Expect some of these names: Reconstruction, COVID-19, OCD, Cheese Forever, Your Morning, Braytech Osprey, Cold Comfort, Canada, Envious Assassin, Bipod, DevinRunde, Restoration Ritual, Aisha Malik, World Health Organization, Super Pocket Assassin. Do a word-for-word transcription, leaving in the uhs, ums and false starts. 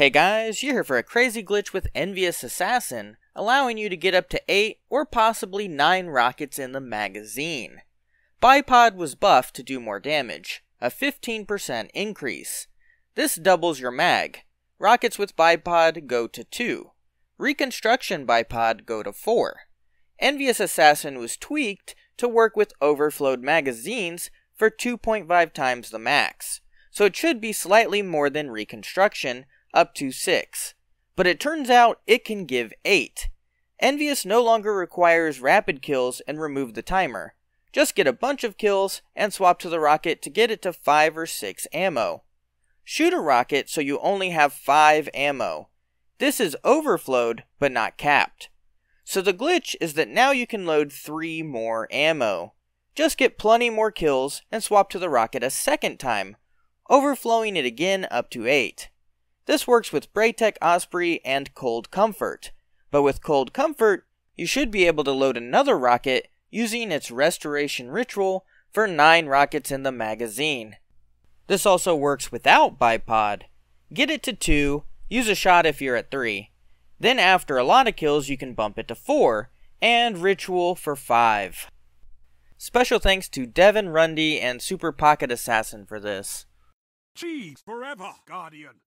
Hey guys, you're here for a crazy glitch with Envious Assassin, allowing you to get up to eight or possibly nine rockets in the magazine. Bipod was buffed to do more damage, a fifteen percent increase. This doubles your mag. Rockets with Bipod go to two. Reconstruction Bipod go to four. Envious Assassin was tweaked to work with overflowed magazines for two point five times the max, so it should be slightly more than Reconstruction, up to six, but it turns out it can give eight. Envious no longer requires rapid kills and remove the timer. Just get a bunch of kills and swap to the rocket to get it to five or six ammo. Shoot a rocket so you only have five ammo. This is overflowed but not capped. So the glitch is that now you can load three more ammo. Just get plenty more kills and swap to the rocket a second time, overflowing it again up to eight. This works with Braytech Osprey and Cold Comfort, but with Cold Comfort, you should be able to load another rocket using its Restoration Ritual for nine rockets in the magazine. This also works without Bipod. Get it to two, use a shot if you're at three. Then after a lot of kills you can bump it to four, and Ritual for five. Special thanks to DevinRunde and Super Pocket Assassin for this. Cheese forever, Guardian!